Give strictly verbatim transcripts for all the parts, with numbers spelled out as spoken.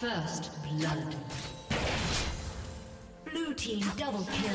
First blood. Blue team double kill.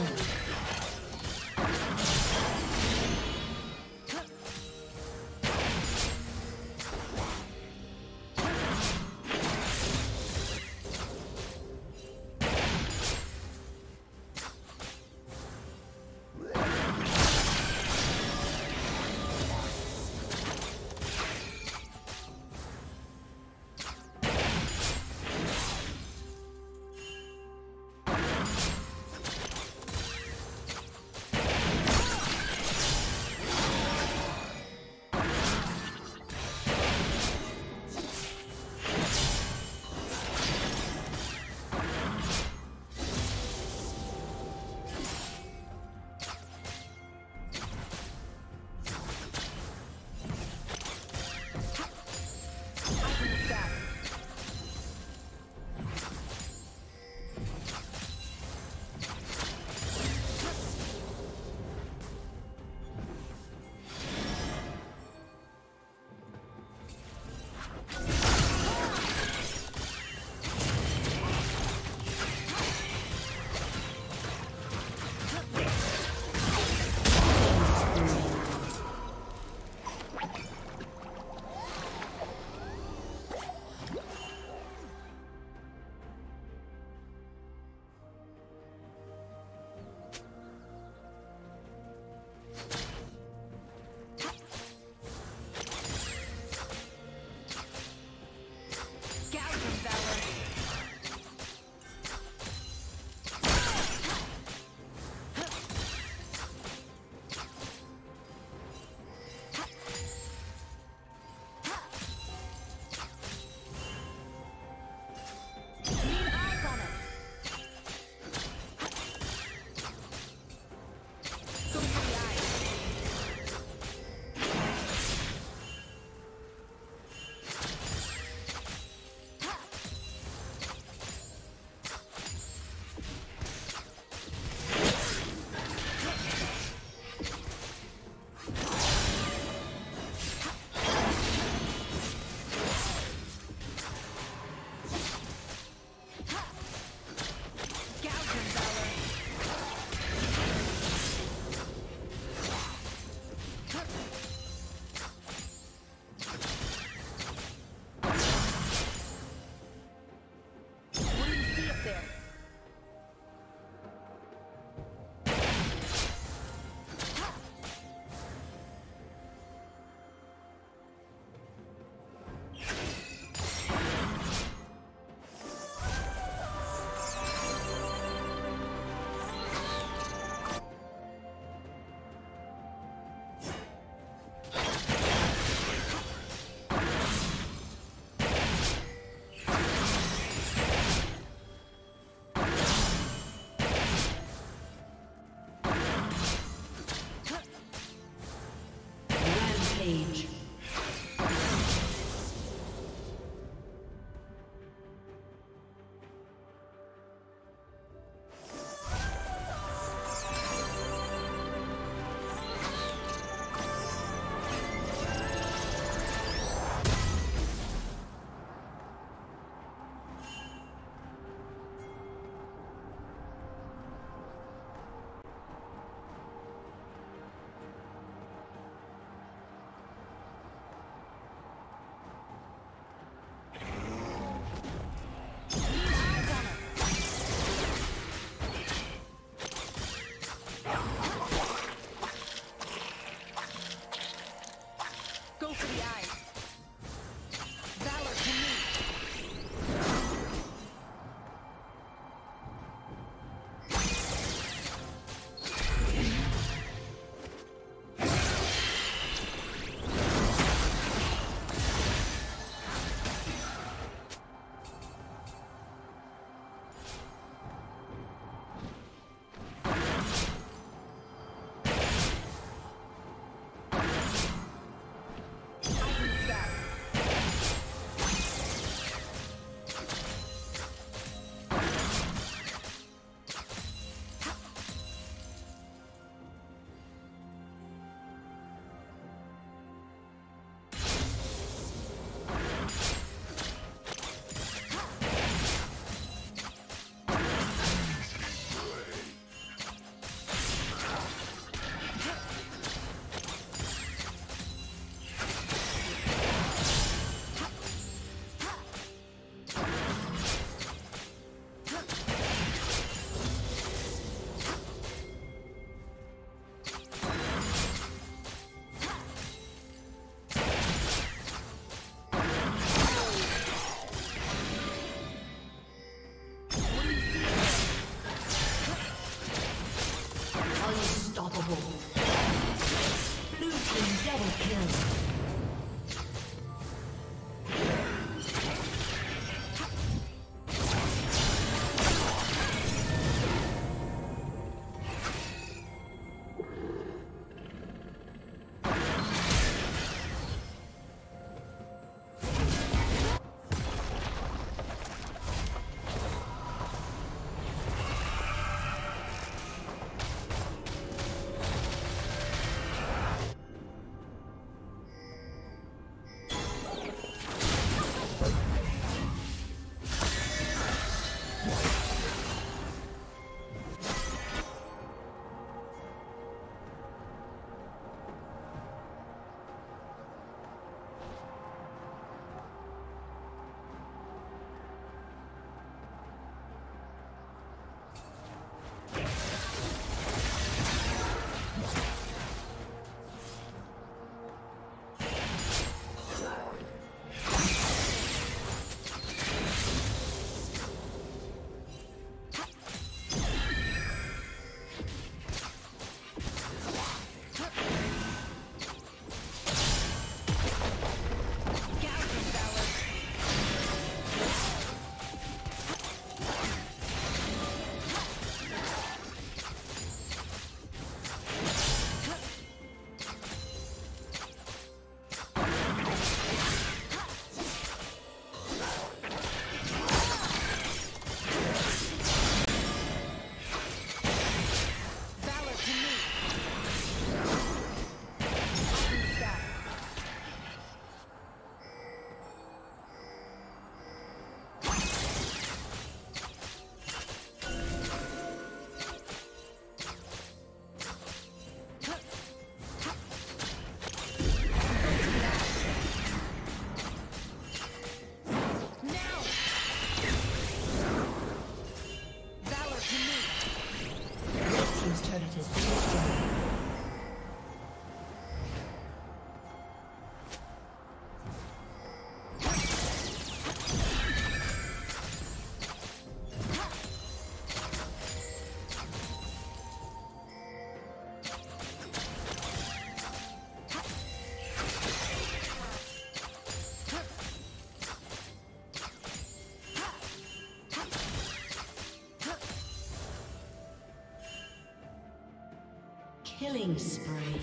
Killing spree.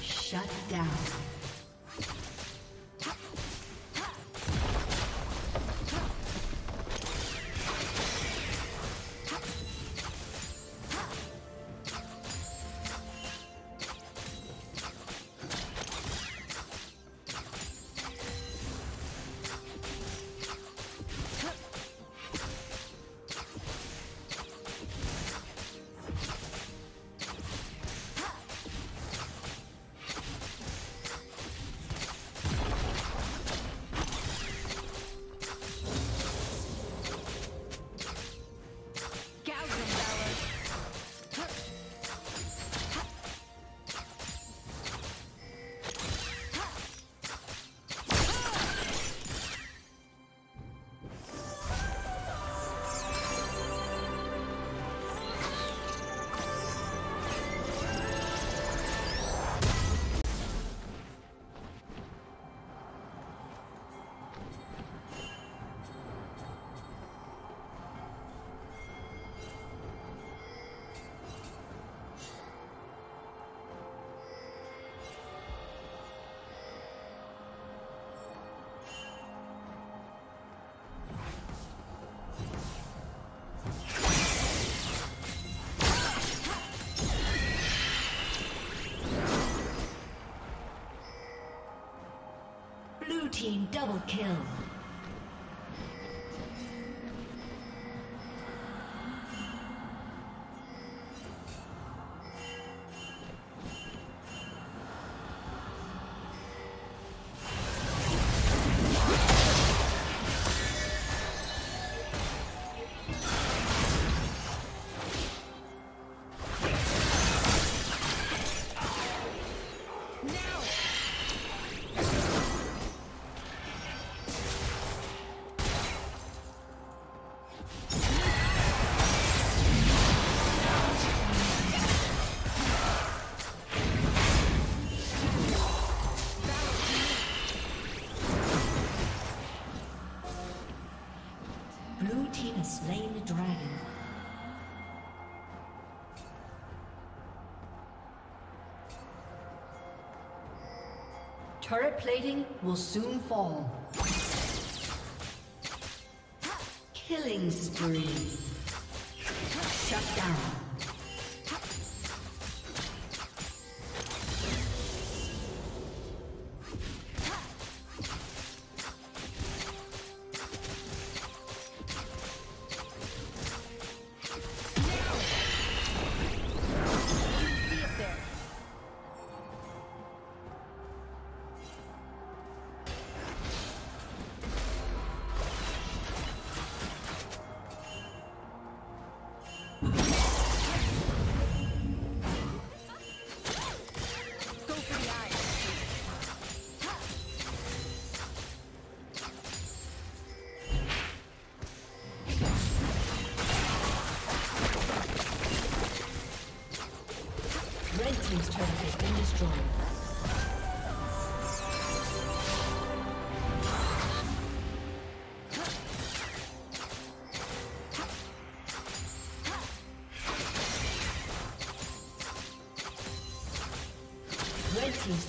Shut down. Team double kill. Now! Turret plating will soon fall. Killing spree. Shut down. His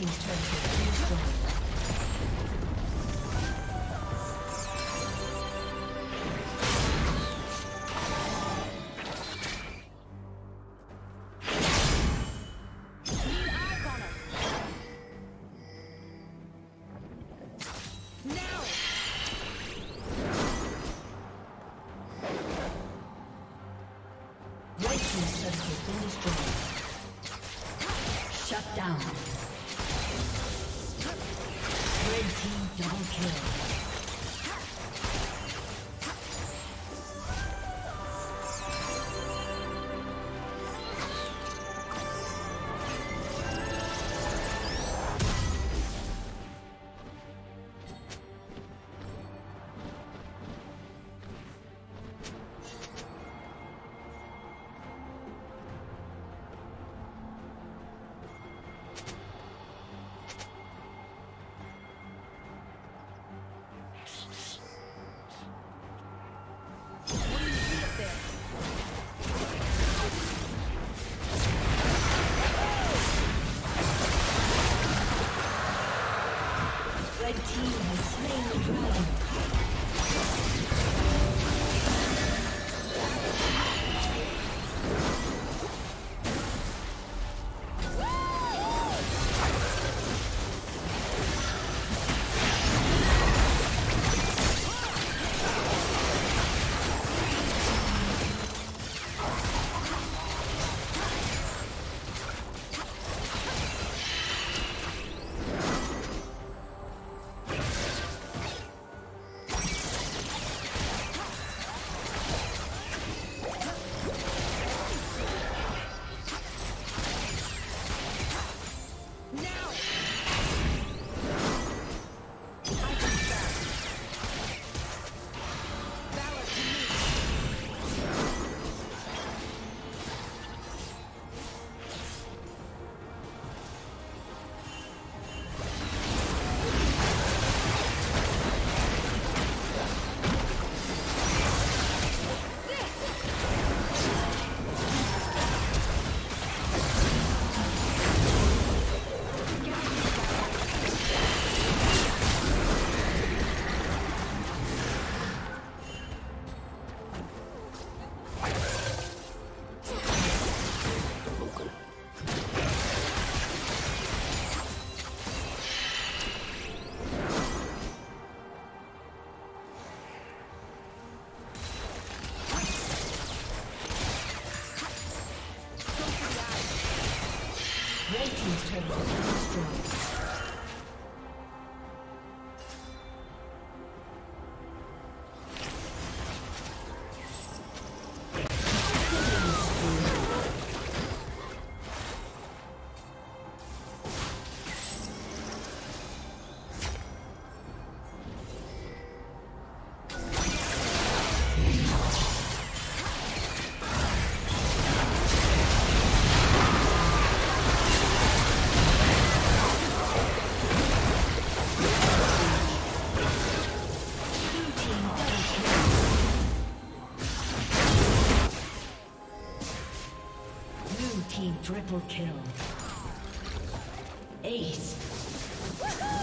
Team's turn to destroy. Double kill. Triple kill. Ace.